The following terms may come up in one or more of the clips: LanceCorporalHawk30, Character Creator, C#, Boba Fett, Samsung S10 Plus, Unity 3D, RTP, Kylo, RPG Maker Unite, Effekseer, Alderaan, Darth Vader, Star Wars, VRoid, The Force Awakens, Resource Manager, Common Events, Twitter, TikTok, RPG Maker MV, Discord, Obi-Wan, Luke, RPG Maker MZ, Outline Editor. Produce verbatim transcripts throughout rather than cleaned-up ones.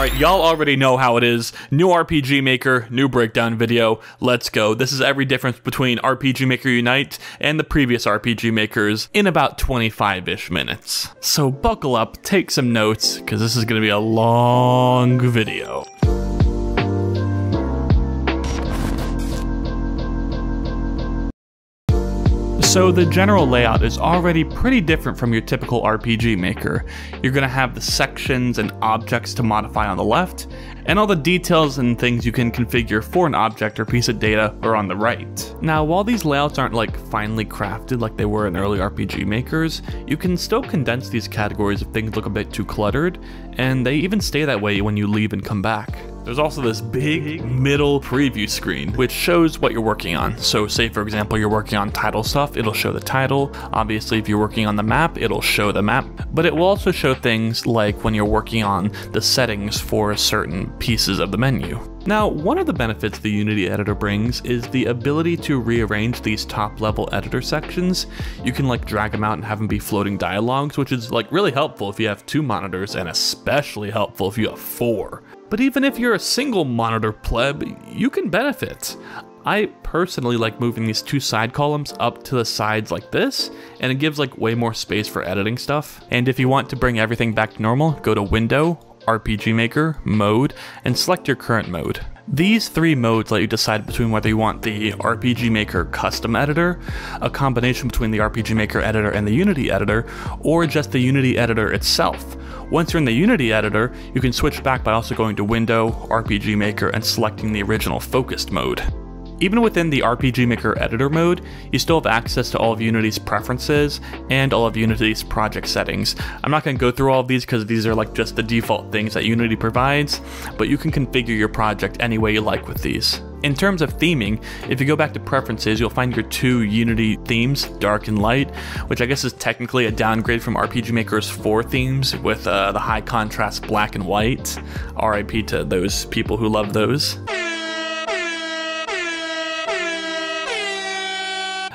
Alright, y'all already know how it is. New R P G Maker, new breakdown video, let's go. This is every difference between R P G Maker Unite and the previous R P G Makers in about twenty-five-ish minutes. So buckle up, take some notes, because this is going to be a long video. So the general layout is already pretty different from your typical R P G Maker. You're going to have the sections and objects to modify on the left, and all the details and things you can configure for an object or piece of data are on the right. Now, while these layouts aren't like finely crafted like they were in early R P G Makers, you can still condense these categories if things look a bit too cluttered, and they even stay that way when you leave and come back. There's also this big middle preview screen, which shows what you're working on. So say, for example, you're working on title stuff, it'll show the title. Obviously, if you're working on the map, it'll show the map. But it will also show things like when you're working on the settings for certain pieces of the menu. Now, one of the benefits the Unity editor brings is the ability to rearrange these top-level editor sections. You can like drag them out and have them be floating dialogues, which is like really helpful if you have two monitors and especially helpful if you have four. But even if you're a single monitor pleb, you can benefit. I personally like moving these two side columns up to the sides like this, and it gives like way more space for editing stuff. And if you want to bring everything back to normal, go to Window, R P G Maker, Mode, and select your current mode. These three modes let you decide between whether you want the R P G Maker Custom Editor, a combination between the R P G Maker Editor and the Unity Editor, or just the Unity Editor itself. Once you're in the Unity Editor, you can switch back by also going to Window, R P G Maker, and selecting the original Focused mode. Even within the R P G Maker Editor mode, you still have access to all of Unity's preferences and all of Unity's project settings. I'm not going to go through all of these because these are like just the default things that Unity provides, but you can configure your project any way you like with these. In terms of theming, if you go back to preferences, you'll find your two Unity themes, dark and light, which I guess is technically a downgrade from R P G Maker's four themes with uh, the high contrast black and white. R I P to those people who love those.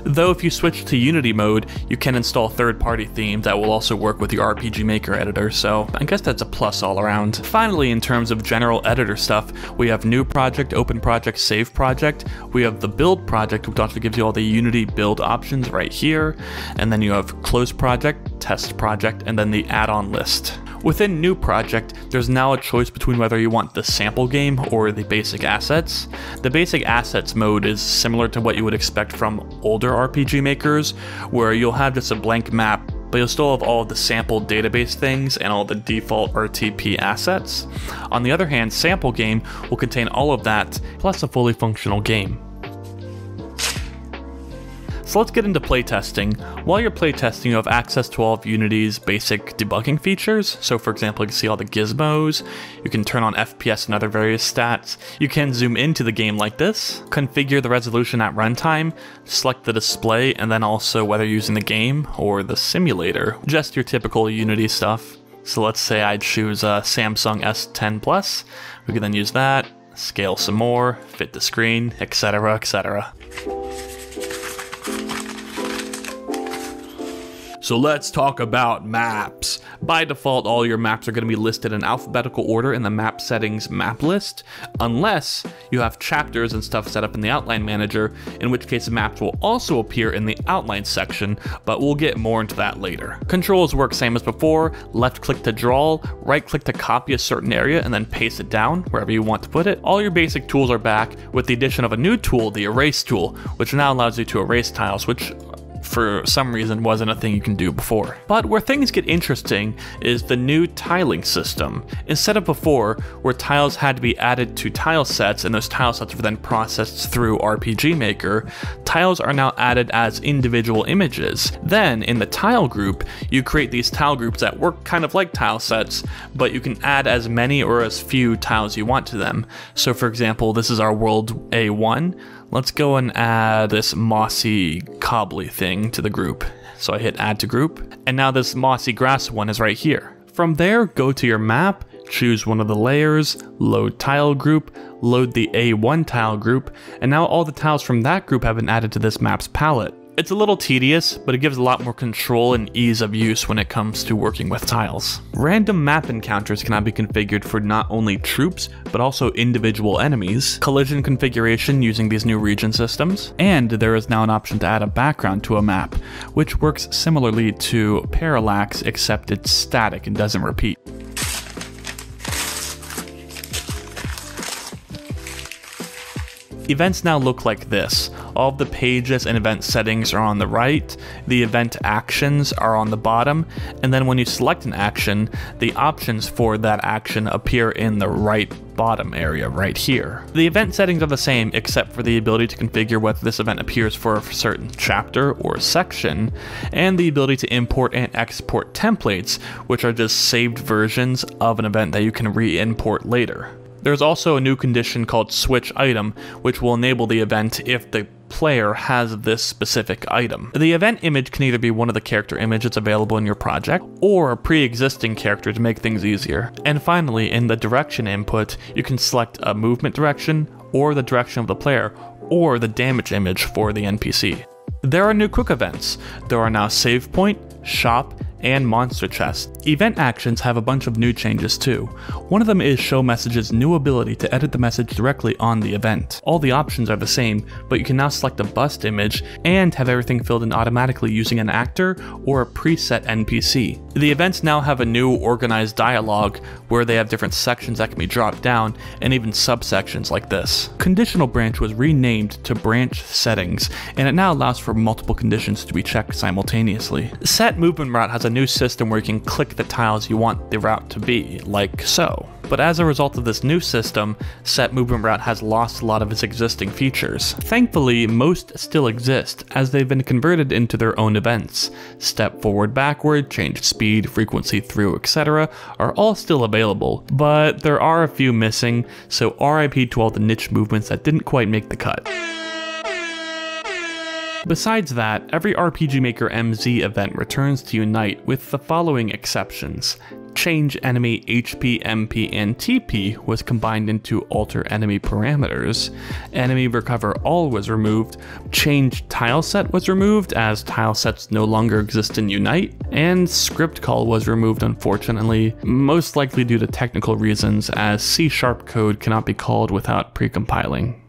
Though if you switch to Unity mode, you can install third-party themes that will also work with your R P G Maker editor, so I guess that's a plus all around. Finally, in terms of general editor stuff, we have New Project, Open Project, Save Project. We have the Build Project, which also gives you all the Unity build options right here. And then you have Close Project, Test Project, and then the add-on list. Within New Project, there's now a choice between whether you want the sample game or the basic assets. The basic assets mode is similar to what you would expect from older R P G Makers, where you'll have just a blank map, but you'll still have all of the sample database things and all the default R T P assets. On the other hand, sample game will contain all of that, plus a fully functional game. So let's get into playtesting. While you're playtesting, you have access to all of Unity's basic debugging features. So for example, you can see all the gizmos, you can turn on F P S and other various stats, you can zoom into the game like this, configure the resolution at runtime, select the display, and then also whether using the game or the simulator, just your typical Unity stuff. So let's say I choose a Samsung S ten Plus, we can then use that, scale some more, fit the screen, et cetera, et cetera. So let's talk about maps. By default, all your maps are going to be listed in alphabetical order in the map settings map list, unless you have chapters and stuff set up in the outline manager, in which case maps will also appear in the outline section, but we'll get more into that later. Controls work same as before, left click to draw, right click to copy a certain area and then paste it down wherever you want to put it. All your basic tools are back with the addition of a new tool, the erase tool, which now allows you to erase tiles, which for some reason wasn't a thing you can do before. But where things get interesting is the new tiling system. Instead of before, where tiles had to be added to tile sets and those tile sets were then processed through R P G Maker, tiles are now added as individual images. Then in the tile group, you create these tile groups that work kind of like tile sets, but you can add as many or as few tiles you want to them. So for example, this is our world A one. Let's go and add this mossy cobbly thing to the group. So I hit add to group, and now this mossy grass one is right here. From there, go to your map, choose one of the layers, load tile group, load the A one tile group, and now all the tiles from that group have been added to this map's palette. It's a little tedious, but it gives a lot more control and ease of use when it comes to working with tiles. Random map encounters cannot be configured for not only troops, but also individual enemies, collision configuration using these new region systems, and there is now an option to add a background to a map, which works similarly to parallax, except it's static and doesn't repeat. Events now look like this. All of the pages and event settings are on the right, the event actions are on the bottom, and then when you select an action, the options for that action appear in the right bottom area right here. The event settings are the same except for the ability to configure whether this event appears for a certain chapter or section, and the ability to import and export templates, which are just saved versions of an event that you can re-import later. There's also a new condition called switch item, which will enable the event if the player has this specific item. The event image can either be one of the character images available in your project, or a pre-existing character to make things easier. And finally, in the direction input, you can select a movement direction, or the direction of the player, or the damage image for the N P C. There are new quick events. There are now save point, shop, and monster chests. Event actions have a bunch of new changes too. One of them is Show Message's new ability to edit the message directly on the event. All the options are the same, but you can now select a bust image and have everything filled in automatically using an actor or a preset N P C. The events now have a new organized dialogue where they have different sections that can be dropped down and even subsections like this. Conditional branch was renamed to branch settings, and it now allows for multiple conditions to be checked simultaneously. Set movement route has a new system where you can click the tiles you want the route to be, like so. But as a result of this new system, Set Movement Route has lost a lot of its existing features. Thankfully, most still exist, as they've been converted into their own events. Step forward, backward, change speed, frequency through, et cetera are all still available, but there are a few missing, so R I P to all the niche movements that didn't quite make the cut. Besides that, every R P G Maker M Z event returns to Unite with the following exceptions. Change enemy H P, M P, and T P was combined into alter enemy parameters. Enemy recover all was removed. Change tile set was removed, as tile sets no longer exist in Unite. And script call was removed, unfortunately, most likely due to technical reasons, as C sharp code cannot be called without precompiling.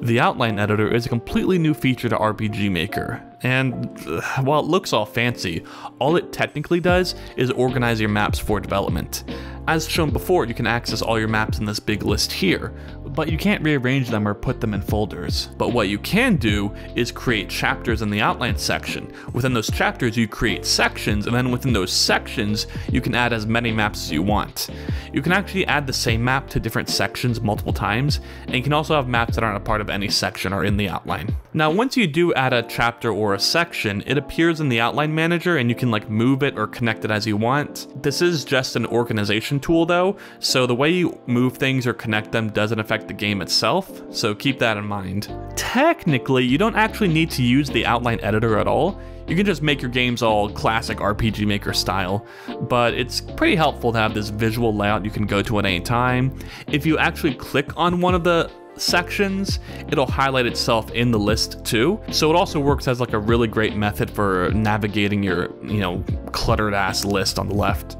The Outline Editor is a completely new feature to R P G Maker, and uh, while it looks all fancy, all it technically does is organize your maps for development. As shown before, you can access all your maps in this big list here, but you can't rearrange them or put them in folders. But what you can do is create chapters in the outline section. Within those chapters, you create sections, and then within those sections, you can add as many maps as you want. You can actually add the same map to different sections multiple times, and you can also have maps that aren't a part of any section or in the outline. Now, once you do add a chapter or a section, it appears in the outline manager, and you can like move it or connect it as you want. This is just an organization tool though, so the way you move things or connect them doesn't affect the game itself, so keep that in mind. Technically, you don't actually need to use the outline editor at all. You can just make your games all classic R P G Maker style, but it's pretty helpful to have this visual layout you can go to at any time. If you actually click on one of the sections, it'll highlight itself in the list too, so it also works as like a really great method for navigating your, you know, cluttered ass list on the left.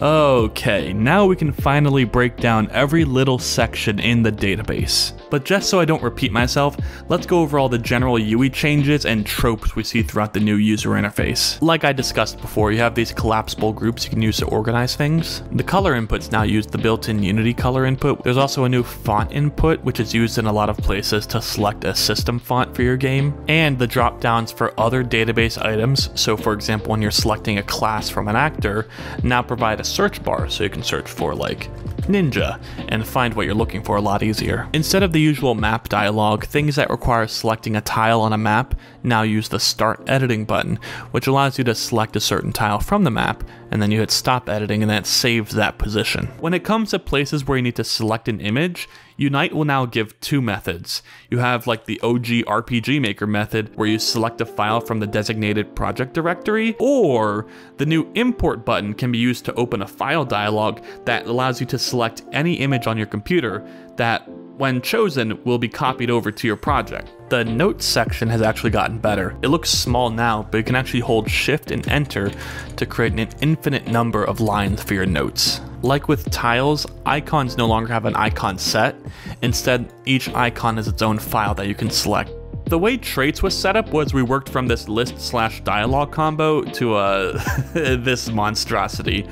Okay, now we can finally break down every little section in the database. But just so I don't repeat myself, let's go over all the general U I changes and tropes we see throughout the new user interface. Like I discussed before, you have these collapsible groups you can use to organize things. The color inputs now use the built-in Unity color input. There's also a new font input, which is used in a lot of places to select a system font for your game. And the drop-downs for other database items, so for example when you're selecting a class from an actor, now provide a search bar so you can search for like ninja and find what you're looking for a lot easier. Instead of the usual map dialog, things that require selecting a tile on a map now use the start editing button, which allows you to select a certain tile from the map, and then you hit stop editing and that saves that position. When it comes to places where you need to select an image, Unite will now give two methods. You have like the O G R P G Maker method where you select a file from the designated project directory, or the new import button can be used to open a file dialog that allows you to select any image on your computer that, when chosen, will be copied over to your project. The notes section has actually gotten better. It looks small now, but you can actually hold shift and enter to create an infinite number of lines for your notes. Like with tiles, icons no longer have an icon set. Instead, each icon has its own file that you can select. The way traits was set up was we worked from this list slash dialogue combo to uh, this monstrosity.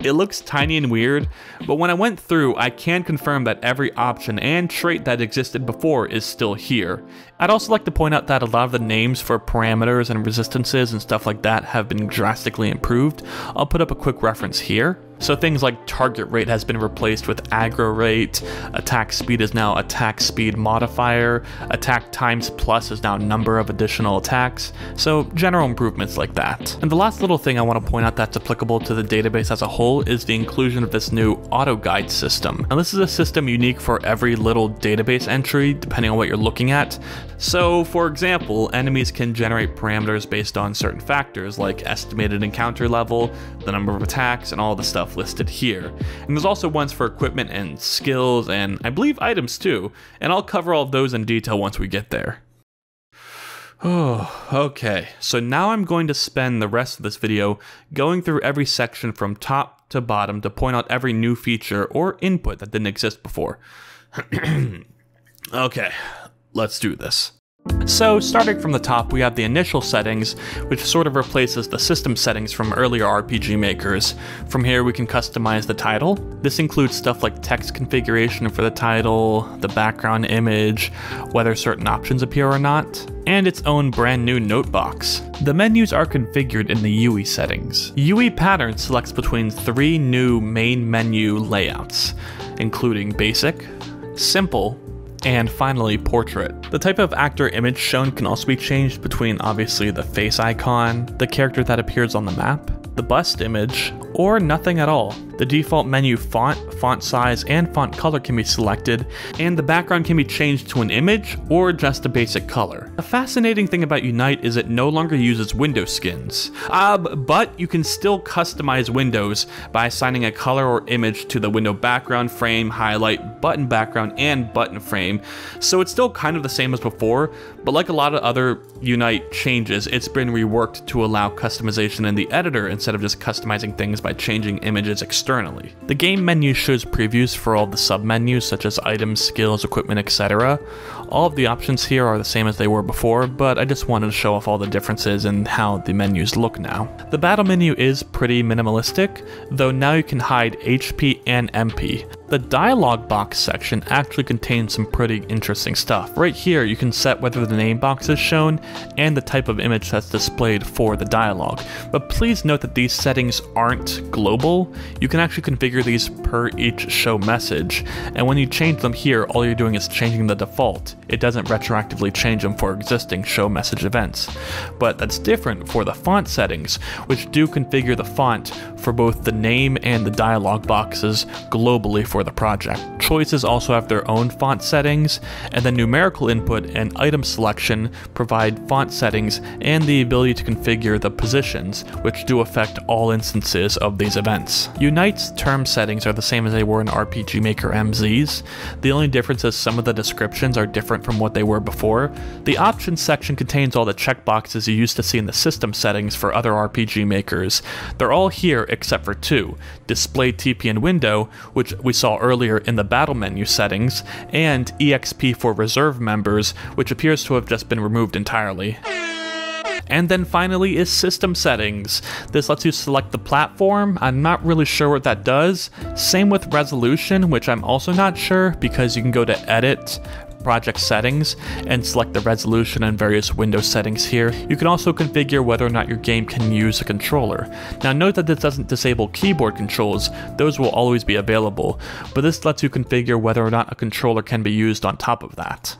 It looks tiny and weird, but when I went through, I can confirm that every option and trait that existed before is still here. I'd also like to point out that a lot of the names for parameters and resistances and stuff like that have been drastically improved. I'll put up a quick reference here. So things like target rate has been replaced with aggro rate, attack speed is now attack speed modifier, attack times plus is now number of additional attacks, so general improvements like that. And the last little thing I want to point out that's applicable to the database as a whole is the inclusion of this new auto guide system. Now this is a system unique for every little database entry depending on what you're looking at. So for example, enemies can generate parameters based on certain factors like estimated encounter level, the number of attacks, and all the stuff listed here. And there's also ones for equipment and skills and I believe items too, and I'll cover all of those in detail once we get there. Oh, okay, so now I'm going to spend the rest of this video going through every section from top to bottom to point out every new feature or input that didn't exist before. Okay, let's do this. So starting from the top, we have the initial settings, which sort of replaces the system settings from earlier R P G makers. From here we can customize the title. This includes stuff like text configuration for the title, the background image, whether certain options appear or not, and its own brand new note box. The menus are configured in the U I settings. U I Pattern selects between three new main menu layouts, including Basic, Simple, and finally Portrait. The type of actor image shown can also be changed between obviously the face icon, the character that appears on the map, the bust image, or nothing at all. The default menu font, font size, and font color can be selected, and the background can be changed to an image or just a basic color. The fascinating thing about Unite is it no longer uses window skins, uh, but you can still customize windows by assigning a color or image to the window background, frame, highlight, button background, and button frame. So it's still kind of the same as before, but like a lot of other Unite changes, it's been reworked to allow customization in the editor instead of just customizing things by changing images externally. The game menu shows previews for all the submenus such as items, skills, equipment, et cetera. All of the options here are the same as they were before, but I just wanted to show off all the differences in how the menus look now. The battle menu is pretty minimalistic, though now you can hide H P and M P. The dialogue box section actually contains some pretty interesting stuff. Right here you can set whether the name box is shown and the type of image that's displayed for the dialogue, but please note that these settings aren't global. You can actually configure these per each show message, and when you change them here all you're doing is changing the default. It doesn't retroactively change them for existing show message events, but that's different for the font settings, which do configure the font for both the name and the dialogue boxes globally for the project. Choices also have their own font settings, and then numerical input and item selection provide font settings and the ability to configure the positions, which do affect all instances of these events. Unite's term settings are the same as they were in R P G Maker M Z's. The only difference is some of the descriptions are different from what they were before. The options section contains all the checkboxes you used to see in the system settings for other R P G makers. They're all here except for two, display T P and window, which we saw earlier in the battle menu settings, and E X P for reserve members, which appears to have just been removed entirely. And then finally is system settings. This lets you select the platform. I'm not really sure what that does. Same with resolution, which I'm also not sure because you can go to edit, project settings, and select the resolution and various window settings here. You can also configure whether or not your game can use a controller. Now note that this doesn't disable keyboard controls, those will always be available, but this lets you configure whether or not a controller can be used on top of that.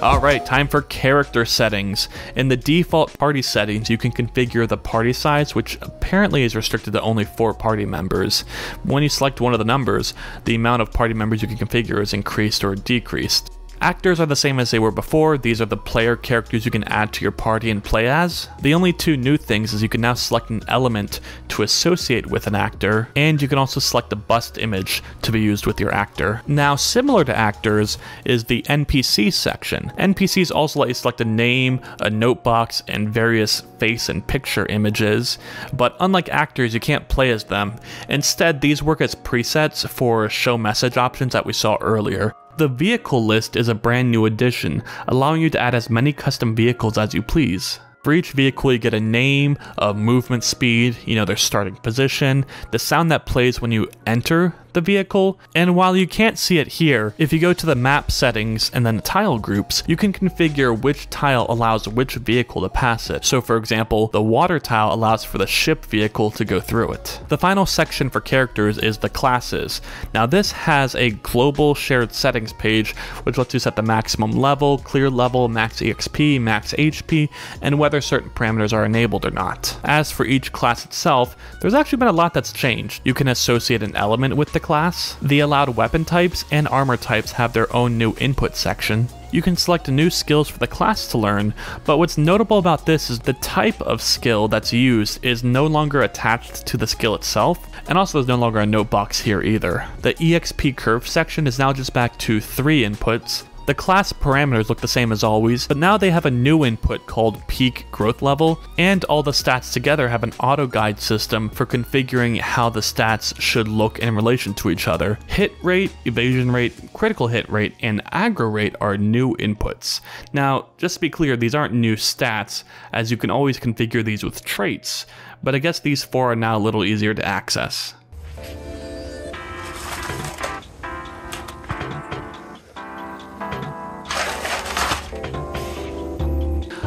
All right, time for character settings. In the default party settings, you can configure the party size, which apparently is restricted to only four party members. When you select one of the numbers, the amount of party members you can configure is increased or decreased. Actors are the same as they were before. These are the player characters you can add to your party and play as. The only two new things is you can now select an element to associate with an actor, and you can also select a bust image to be used with your actor. Now, similar to actors is the N P C section. N P Cs also let you select a name, a note box, and various face and picture images, but unlike actors, you can't play as them. Instead, these work as presets for show message options that we saw earlier. The vehicle list is a brand new addition, allowing you to add as many custom vehicles as you please. For each vehicle, you get a name, a movement speed, you know, their starting position, the sound that plays when you enter the vehicle, and while you can't see it here, if you go to the map settings and then tile groups, you can configure which tile allows which vehicle to pass it. So for example, the water tile allows for the ship vehicle to go through it. The final section for characters is the classes. Now this has a global shared settings page, which lets you set the maximum level, clear level, max E X P, max H P, and whether certain parameters are enabled or not. As for each class itself, there's actually been a lot that's changed. You can associate an element with the class. The allowed weapon types and armor types have their own new input section. You can select new skills for the class to learn, but what's notable about this is the type of skill that's used is no longer attached to the skill itself, and also there's no longer a note box here either. The E X P curve section is now just back to three inputs. The class parameters look the same as always, but now they have a new input called peak growth level, and all the stats together have an auto guide system for configuring how the stats should look in relation to each other. Hit rate, evasion rate, critical hit rate, and aggro rate are new inputs. Now, just to be clear, these aren't new stats, as you can always configure these with traits, but I guess these four are now a little easier to access.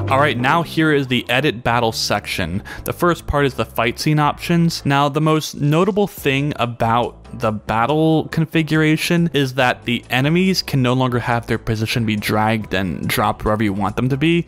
Alright, now here is the edit battle section. The first part is the fight scene options. Now, the most notable thing about the battle configuration is that the enemies can no longer have their position be dragged and dropped wherever you want them to be.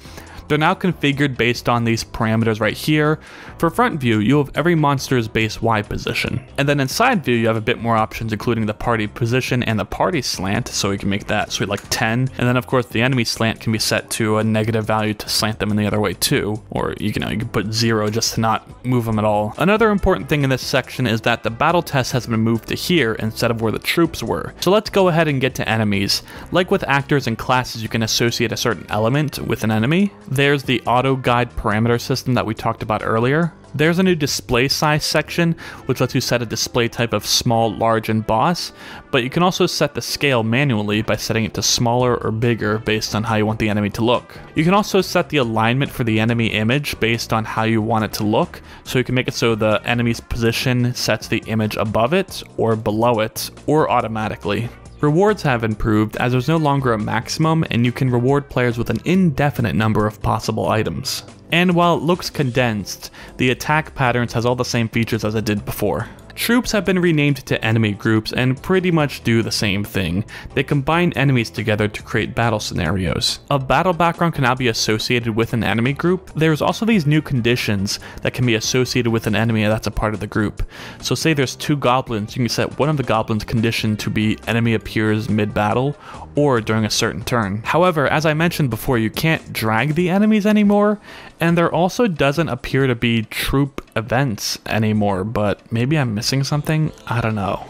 They're now configured based on these parameters right here. For front view, you have every monster's base Y position. And then in side view, you have a bit more options, including the party position and the party slant. So you can make that so like ten. And then of course the enemy slant can be set to a negative value to slant them in the other way too. Or you can, you can put zero just to not move them at all. Another important thing in this section is that the battle test has been moved to here instead of where the troops were. So let's go ahead and get to enemies. Like with actors and classes, you can associate a certain element with an enemy. There's the auto guide parameter system that we talked about earlier. There's a new display size section, which lets you set a display type of small, large, and boss, but you can also set the scale manually by setting it to smaller or bigger based on how you want the enemy to look. You can also set the alignment for the enemy image based on how you want it to look, so you can make it so the enemy's position sets the image above it or below it or automatically. Rewards have improved, as there's no longer a maximum, and you can reward players with an indefinite number of possible items. And while it looks condensed, the attack patterns has all the same features as it did before. Troops have been renamed to enemy groups and pretty much do the same thing. They combine enemies together to create battle scenarios. A battle background can now be associated with an enemy group. There's also these new conditions that can be associated with an enemy that's a part of the group. So say there's two goblins, you can set one of the goblins' condition to be enemy appears mid-battle or during a certain turn. However, as I mentioned before, you can't drag the enemies anymore, and there also doesn't appear to be troop events anymore, but maybe I'm missing something? I don't know.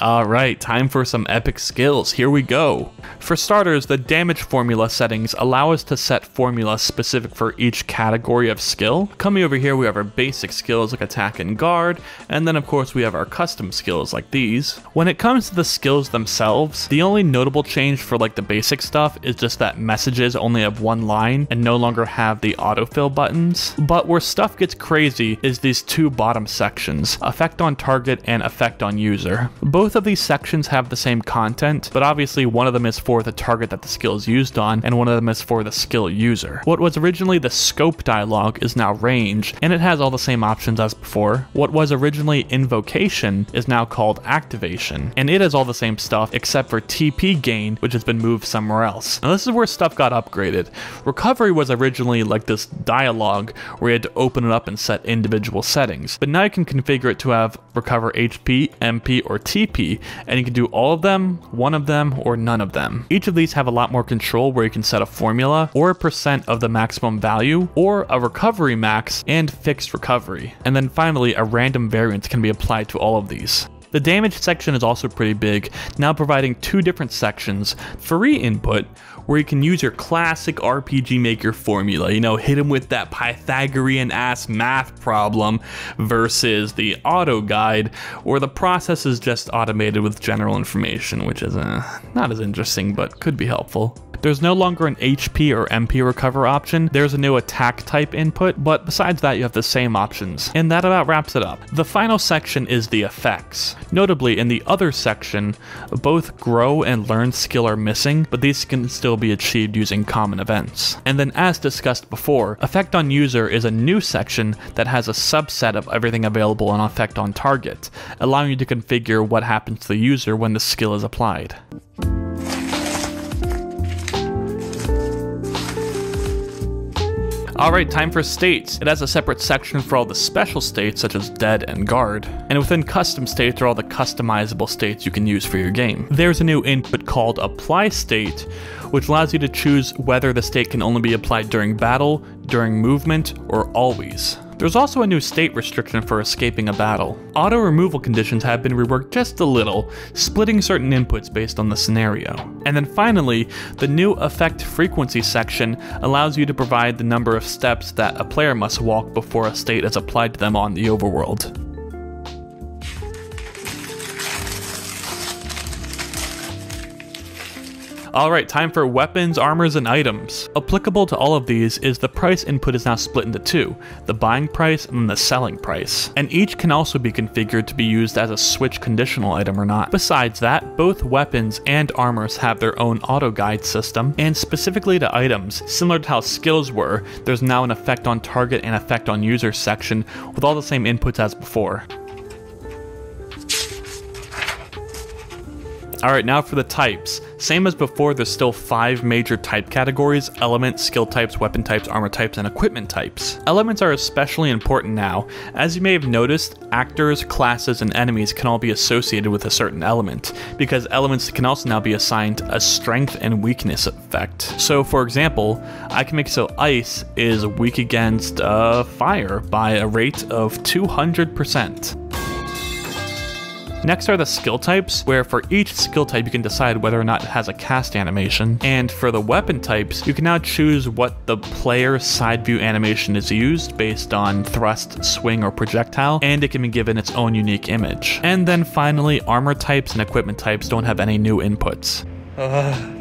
Alright, time for some epic skills, here we go! For starters, the damage formula settings allow us to set formulas specific for each category of skill. Coming over here, we have our basic skills like attack and guard, and then of course we have our custom skills like these. When it comes to the skills themselves, the only notable change for like the basic stuff is just that messages only have one line and no longer have the autofill buttons. But where stuff gets crazy is these two bottom sections, effect on target and effect on user. Both of these sections have the same content, but obviously one of them is for for the target that the skill is used on, and one of them is for the skill user. What was originally the scope dialog is now range, and it has all the same options as before. What was originally invocation is now called activation, and it has all the same stuff except for T P gain, which has been moved somewhere else. Now this is where stuff got upgraded. Recovery was originally like this dialog where you had to open it up and set individual settings, but now you can configure it to have recover H P, M P, or T P, and you can do all of them, one of them, or none of them. Each of these have a lot more control where you can set a formula or a percent of the maximum value or a recovery max and fixed recovery. And then finally, a random variance can be applied to all of these. The damage section is also pretty big, now providing two different sections, free input, where you can use your classic R P G Maker formula, you know, hit him with that Pythagorean ass math problem, versus the auto guide, where the process is just automated with general information, which is uh, not as interesting, but could be helpful. There's no longer an H P or M P recover option, there's a new attack type input, but besides that you have the same options. And that about wraps it up. The final section is the effects. Notably, in the other section, both grow and learn skill are missing, but these can still be achieved using common events. And then as discussed before, effect on user is a new section that has a subset of everything available on effect on target, allowing you to configure what happens to the user when the skill is applied. Alright, time for states. It has a separate section for all the special states such as dead and guard, and within custom states are all the customizable states you can use for your game. There's a new input called apply state, which allows you to choose whether the state can only be applied during battle, during movement, or always. There's also a new state restriction for escaping a battle. Auto removal conditions have been reworked just a little, splitting certain inputs based on the scenario. And then finally, the new effect frequency section allows you to provide the number of steps that a player must walk before a state is applied to them on the overworld. Alright, time for weapons, armors, and items. Applicable to all of these is the price input is now split into two, the buying price and the selling price, and each can also be configured to be used as a switch conditional item or not. Besides that, both weapons and armors have their own auto guide system, and specifically to items, similar to how skills were, there's now an effect on target and effect on user section with all the same inputs as before. Alright, now for the types. Same as before, there's still five major type categories: elements, skill types, weapon types, armor types, and equipment types. Elements are especially important now. As you may have noticed, actors, classes, and enemies can all be associated with a certain element, because elements can also now be assigned a strength and weakness effect. So for example, I can make so ice is weak against uh, fire by a rate of two hundred percent. Next are the skill types, where for each skill type you can decide whether or not it has a cast animation, and for the weapon types you can now choose what the player side view animation is used based on thrust, swing, or projectile, and it can be given its own unique image. And then finally, armor types and equipment types don't have any new inputs. Uh,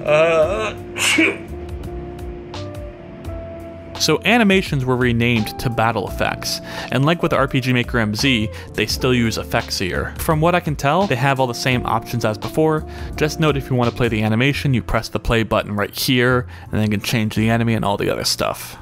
uh, So animations were renamed to battle effects, and like with R P G Maker M Z, they still use Effekseer. From what I can tell, they have all the same options as before. Just note, if you want to play the animation, you press the play button right here, and then you can change the enemy and all the other stuff.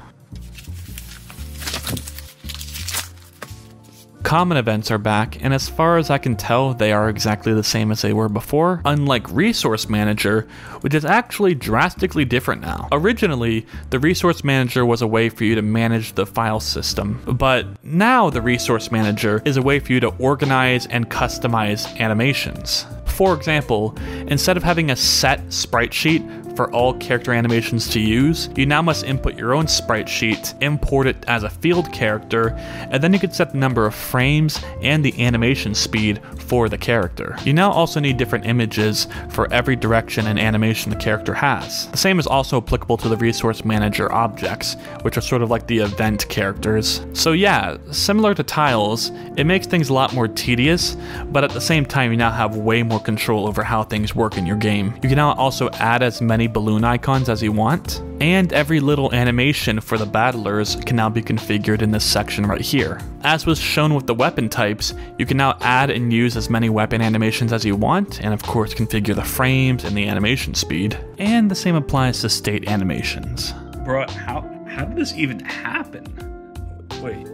Common events are back, and as far as I can tell, they are exactly the same as they were before, unlike Resource Manager, which is actually drastically different now. Originally, the Resource Manager was a way for you to manage the file system, but now the Resource Manager is a way for you to organize and customize animations. For example, instead of having a set sprite sheet for all character animations to use, you now must input your own sprite sheet, import it as a field character, and then you can set the number of frames and the animation speed for the character. You now also need different images for every direction and animation the character has. The same is also applicable to the Resource Manager objects, which are sort of like the event characters. So yeah, similar to tiles, it makes things a lot more tedious, but at the same time you now have way more control over how things work in your game. You can now also add as many many balloon icons as you want, and every little animation for the battlers can now be configured in this section right here. As was shown with the weapon types, you can now add and use as many weapon animations as you want, and of course configure the frames and the animation speed. And the same applies to state animations. Bro, how, how did this even happen? Wait.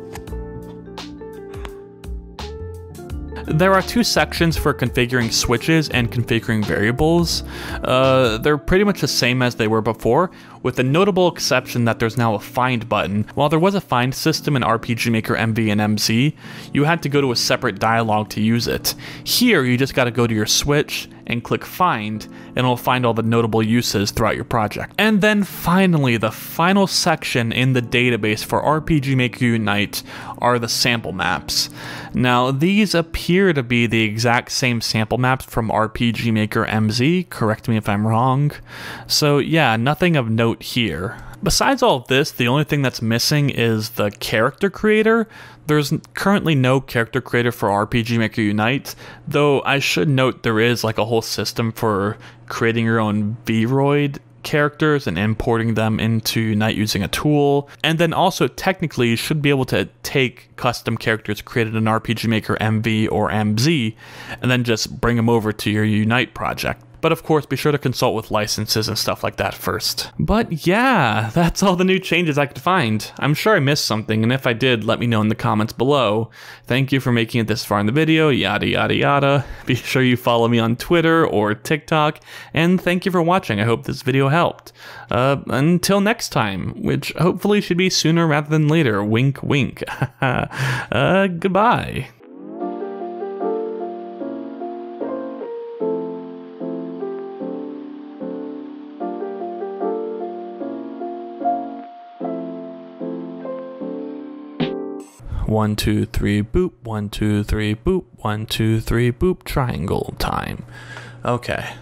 There are two sections for configuring switches and configuring variables. Uh, they're pretty much the same as they were before, with the notable exception that there's now a find button. While there was a find system in R P G Maker M V and M Z, you had to go to a separate dialog to use it. Here, you just gotta go to your switch and click find, and it'll find all the notable uses throughout your project. And then finally, the final section in the database for R P G Maker Unite are the sample maps. Now, these appear to be the exact same sample maps from R P G Maker M Z, correct me if I'm wrong. So yeah, nothing of note here. Besides all of this, the only thing that's missing is the character creator. There's currently no character creator for R P G Maker Unite, though I should note there is like a whole system for creating your own VRoid characters and importing them into Unite using a tool. And then also technically you should be able to take custom characters created in R P G Maker M V or M Z and then just bring them over to your Unite project. But of course, be sure to consult with licenses and stuff like that first. But yeah, that's all the new changes I could find. I'm sure I missed something, and if I did, let me know in the comments below. Thank you for making it this far in the video, yada yada yada. Be sure you follow me on Twitter or TikTok, and thank you for watching. I hope this video helped. Uh, until next time, which hopefully should be sooner rather than later, wink wink. uh, goodbye. One, two, three, boop, one, two, three, boop, one, two, three, boop, triangle time. Okay.